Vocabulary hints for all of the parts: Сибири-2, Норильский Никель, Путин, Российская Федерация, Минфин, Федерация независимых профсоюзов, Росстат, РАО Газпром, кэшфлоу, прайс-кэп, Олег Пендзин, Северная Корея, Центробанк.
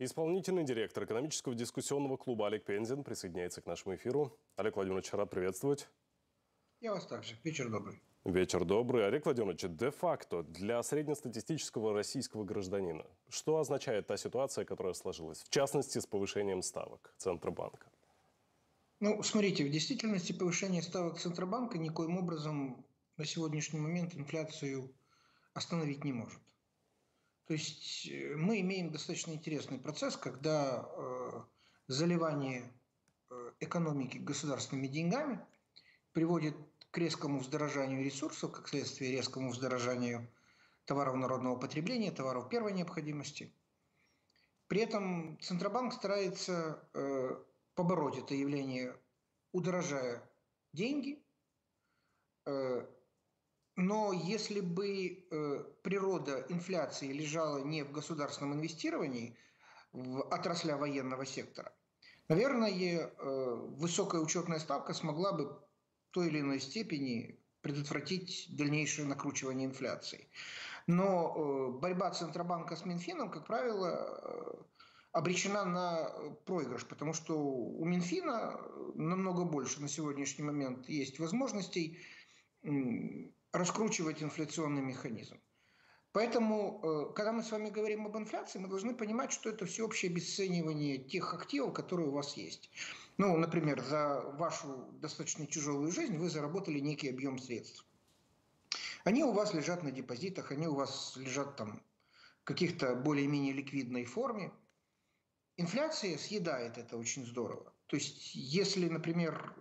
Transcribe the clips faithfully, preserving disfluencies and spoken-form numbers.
Исполнительный директор экономического дискуссионного клуба Олег Пендзин присоединяется к нашему эфиру. Олег Владимирович, рад приветствовать. Я вас также. Вечер добрый. Вечер добрый. Олег Владимирович, де-факто для среднестатистического российского гражданина что означает та ситуация, которая сложилась, в частности, с повышением ставок Центробанка? Ну, смотрите, в действительности повышение ставок Центробанка никоим образом на сегодняшний момент инфляцию остановить не может. То есть мы имеем достаточно интересный процесс, когда э, заливание экономики государственными деньгами приводит к резкому вздорожанию ресурсов, как следствие резкому вздорожанию товаров народного потребления, товаров первой необходимости. При этом Центробанк старается э, побороть это явление, удорожая деньги. Э, но если бы э, природа инфляции лежала не в государственном инвестировании, в отрасли военного сектора, наверное, э, высокая учетная ставка смогла бы в той или иной степени предотвратить дальнейшее накручивание инфляции. Но борьба Центробанка с Минфином, как правило, обречена на проигрыш, потому что у Минфина намного больше на сегодняшний момент есть возможностей раскручивать инфляционный механизм. Поэтому, когда мы с вами говорим об инфляции, мы должны понимать, что это всеобщее обесценивание тех активов, которые у вас есть. Ну, например, за вашу достаточно тяжелую жизнь вы заработали некий объем средств. Они у вас лежат на депозитах, они у вас лежат там в каких-то более-менее ликвидной форме. Инфляция съедает это очень здорово. То есть, если, например,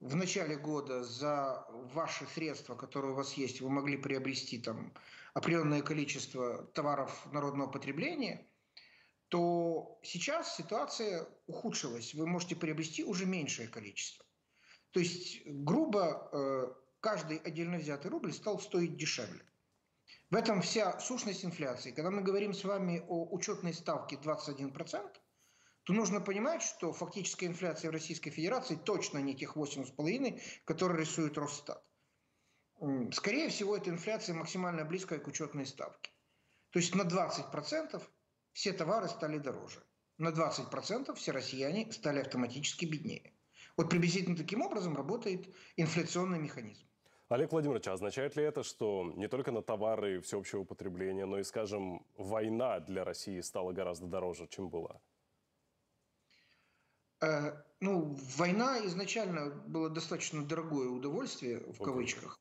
в начале года за ваши средства, которые у вас есть, вы могли приобрести там определенное количество товаров народного потребления, то сейчас ситуация ухудшилась. Вы можете приобрести уже меньшее количество. То есть, грубо, каждый отдельно взятый рубль стал стоить дешевле. В этом вся сущность инфляции. Когда мы говорим с вами о учетной ставке двадцать один процент, то нужно понимать, что фактическая инфляция в Российской Федерации точно не тех восемь и пять десятых процента, которые рисует Росстат. Скорее всего, эта инфляция максимально близкая к учетной ставке. То есть на двадцать процентов все товары стали дороже. На двадцать процентов все россияне стали автоматически беднее. Вот приблизительно таким образом работает инфляционный механизм. Олег Владимирович, а означает ли это, что не только на товары всеобщего потребления, но и, скажем, война для России стала гораздо дороже, чем была? Ну, война изначально было достаточно дорогое удовольствие, в кавычках.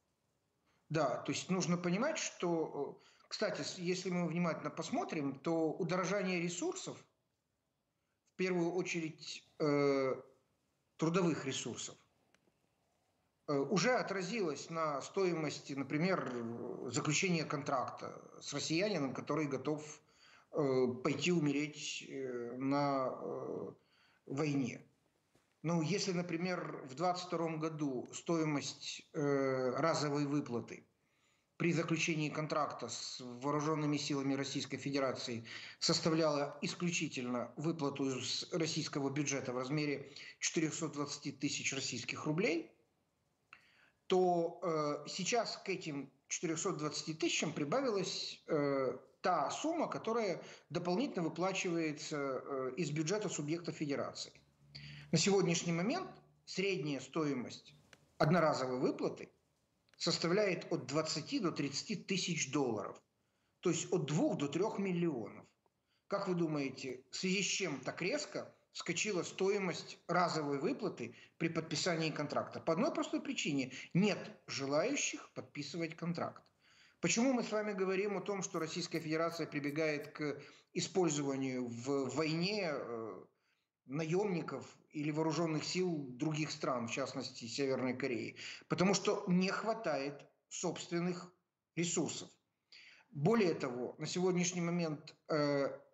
Да, то есть нужно понимать, что... Кстати, если мы внимательно посмотрим, то удорожание ресурсов, в первую очередь э, трудовых ресурсов, э, уже отразилось на стоимости, например, заключения контракта с россиянином, который готов э, пойти умереть э, на... Э, войне. Ну, если, например, в две тысячи двадцать втором году стоимость э, разовой выплаты при заключении контракта с вооруженными силами Российской Федерации составляла исключительно выплату из российского бюджета в размере четырёхсот двадцати тысяч российских рублей, то э, сейчас к этим четырёмстам двадцати тысячам прибавилась э, та сумма, которая дополнительно выплачивается из бюджета субъекта федерации. На сегодняшний момент средняя стоимость одноразовой выплаты составляет от двадцати до тридцати тысяч долларов, то есть от двух до трёх миллионов. Как вы думаете, в связи с чем так резко вскочила стоимость разовой выплаты при подписании контракта? По одной простой причине – нет желающих подписывать контракт. Почему мы с вами говорим о том, что Российская Федерация прибегает к использованию в войне наемников или вооруженных сил других стран, в частности Северной Кореи? Потому что не хватает собственных ресурсов. Более того, на сегодняшний момент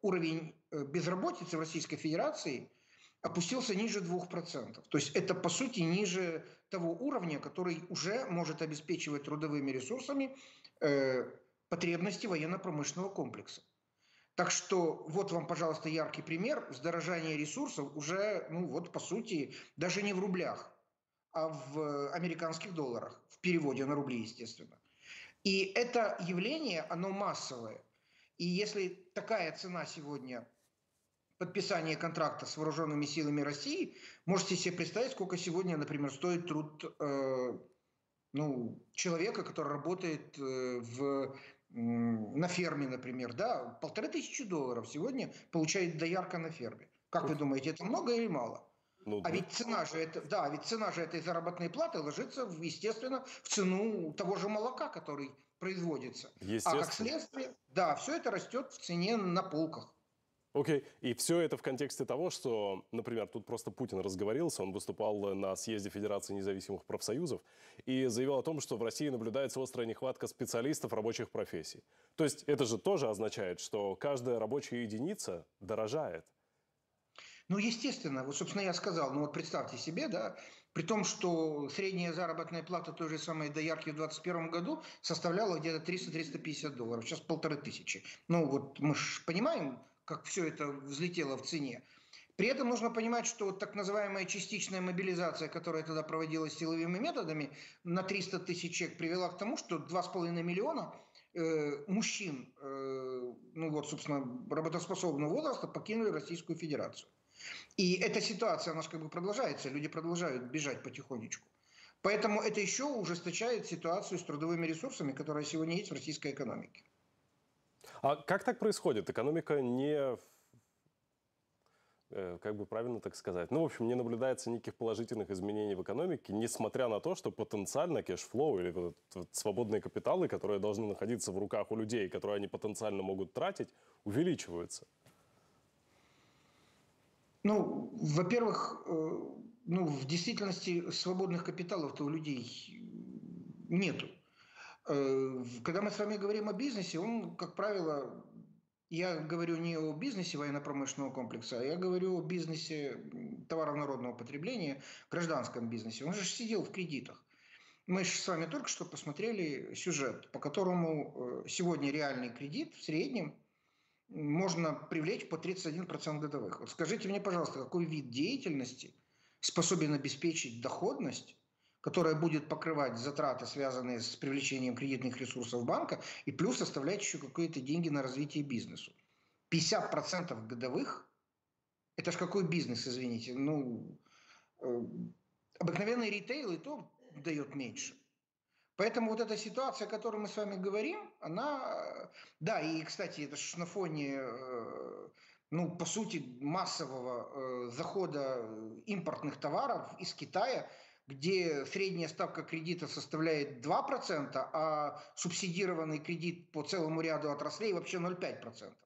уровень безработицы в Российской Федерации опустился ниже двух процентов. То есть это, по сути, ниже того уровня, который уже может обеспечивать трудовыми ресурсами э, потребности военно-промышленного комплекса. Так что вот вам, пожалуйста, яркий пример вздорожания ресурсов уже, ну вот, по сути, даже не в рублях, а в американских долларах, в переводе на рубли, естественно. И это явление, оно массовое. И если такая цена сегодня подписания контракта с вооруженными силами России, можете себе представить, сколько сегодня, например, стоит труд э, ну, человека, который работает э, в, э, на ферме, например. Да? Полторы тысячи долларов сегодня получает доярка на ферме. Как вы думаете, это много или мало? Ну, а да. ведь цена же это, да, ведь цена же этой заработной платы ложится, в, естественно, в цену того же молока, который производится. А как следствие, да, все это растет в цене на полках. Окей. Okay. И все это в контексте того, что, например, тут просто Путин разговорился, он выступал на съезде Федерации независимых профсоюзов и заявил о том, что в России наблюдается острая нехватка специалистов рабочих профессий. То есть это же тоже означает, что каждая рабочая единица дорожает. Ну, естественно, вот, собственно, я сказал, ну вот представьте себе, да, при том, что средняя заработная плата той же самой доярки в две тысячи двадцать первом году составляла где-то триста — триста пятьдесят долларов, сейчас полторы тысячи. Ну, вот мы же понимаем, как все это взлетело в цене. При этом нужно понимать, что так называемая частичная мобилизация, которая тогда проводилась силовыми методами, на триста тысяч человек привела к тому, что два с половиной миллиона э, мужчин, э, ну вот, собственно, работоспособного возраста покинули Российскую Федерацию. И эта ситуация, она же как бы продолжается, люди продолжают бежать потихонечку. Поэтому это еще ужесточает ситуацию с трудовыми ресурсами, которая сегодня есть в российской экономике. А как так происходит? Экономика не, как бы правильно так сказать, ну, в общем, не наблюдается никаких положительных изменений в экономике, несмотря на то, что потенциально кэшфлоу или вот, вот, свободные капиталы, которые должны находиться в руках у людей, которые они потенциально могут тратить, увеличиваются. Ну, во-первых, ну, в действительности свободных капиталов-то у людей нету. Когда мы с вами говорим о бизнесе, он, как правило, я говорю не о бизнесе военно-промышленного комплекса, а я говорю о бизнесе товаров народного потребления, гражданском бизнесе. Он же сидел в кредитах. Мы же с вами только что посмотрели сюжет, по которому сегодня реальный кредит в среднем можно привлечь по тридцать один процент годовых. Вот скажите мне, пожалуйста, какой вид деятельности способен обеспечить доходность, которая будет покрывать затраты, связанные с привлечением кредитных ресурсов банка, и плюс оставлять еще какие-то деньги на развитие бизнеса. пятьдесят процентов годовых – это ж какой бизнес, извините? Ну, э, обыкновенный ритейл и то дает меньше. Поэтому вот эта ситуация, о которой мы с вами говорим, она... Да, и, кстати, это же на фоне, ну, по сути, массового захода импортных товаров из Китая, где средняя ставка кредита составляет два процента, а субсидированный кредит по целому ряду отраслей вообще ноль целых пять десятых процента.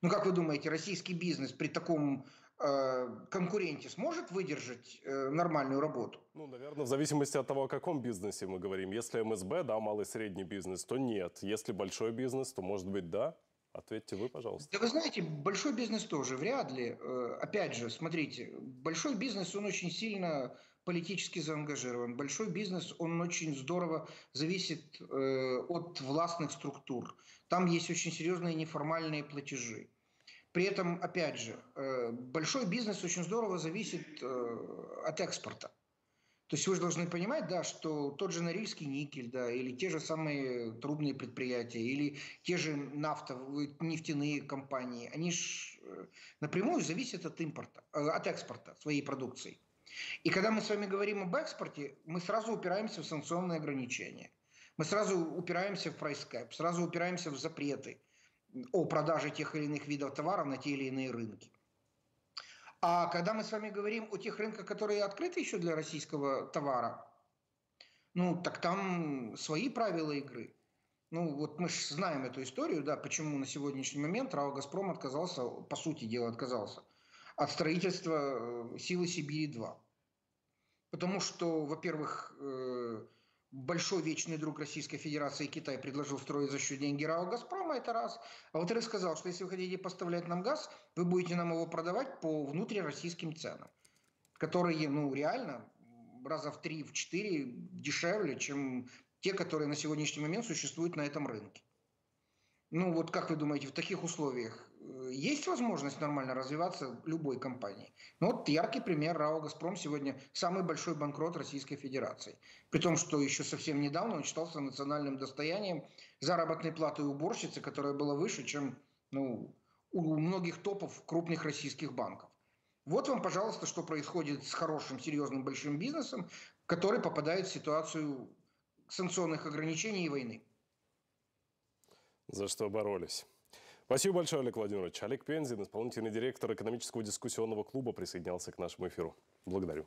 Ну, как вы думаете, российский бизнес при таком э, конкуренте сможет выдержать э, нормальную работу? Ну, наверное, в зависимости от того, о каком бизнесе мы говорим. Если эм эс бэ, да, малый и средний бизнес, то нет. Если большой бизнес, то, может быть, да. Ответьте вы, пожалуйста. Да вы знаете, большой бизнес тоже вряд ли. Э, опять же, смотрите, большой бизнес, он очень сильно политически заангажирован. Большой бизнес, он очень здорово зависит э, от властных структур. Там есть очень серьезные неформальные платежи. При этом, опять же, э, большой бизнес очень здорово зависит э, от экспорта. То есть вы же должны понимать, да, что тот же Норильский Никель, да, или те же самые трубные предприятия, или те же нафтовые, нефтяные компании, они же напрямую зависят от импорта, от экспорта своей продукции. И когда мы с вами говорим об экспорте, мы сразу упираемся в санкционные ограничения. Мы сразу упираемся в прайс-кэп, сразу упираемся в запреты о продаже тех или иных видов товаров на те или иные рынки. А когда мы с вами говорим о тех рынках, которые открыты еще для российского товара, ну так там свои правила игры. Ну вот мы же знаем эту историю, да, почему на сегодняшний момент РАО «Газпром» отказался, по сути дела отказался, от строительства силы Сибири два. Потому что, во-первых, большой вечный друг Российской Федерации Китай предложил строить за счет деньги РАО «Газпрома», это раз. А во-вторых, сказал, что если вы хотите поставлять нам газ, вы будете нам его продавать по внутрироссийским ценам, которые, ну, реально раза в три, в четыре дешевле, чем те, которые на сегодняшний момент существуют на этом рынке. Ну вот как вы думаете, в таких условиях есть возможность нормально развиваться любой компании? Ну вот яркий пример РАО «Газпром» сегодня самый большой банкрот Российской Федерации. При том, что еще совсем недавно он считался национальным достоянием, заработной платой уборщицы, которая была выше, чем, ну, у многих топов крупных российских банков. Вот вам, пожалуйста, что происходит с хорошим, серьезным, большим бизнесом, который попадает в ситуацию санкционных ограничений и войны. За что боролись. Спасибо большое, Олег Владимирович. Олег Пендзин, исполнительный директор экономического дискуссионного клуба, присоединялся к нашему эфиру. Благодарю.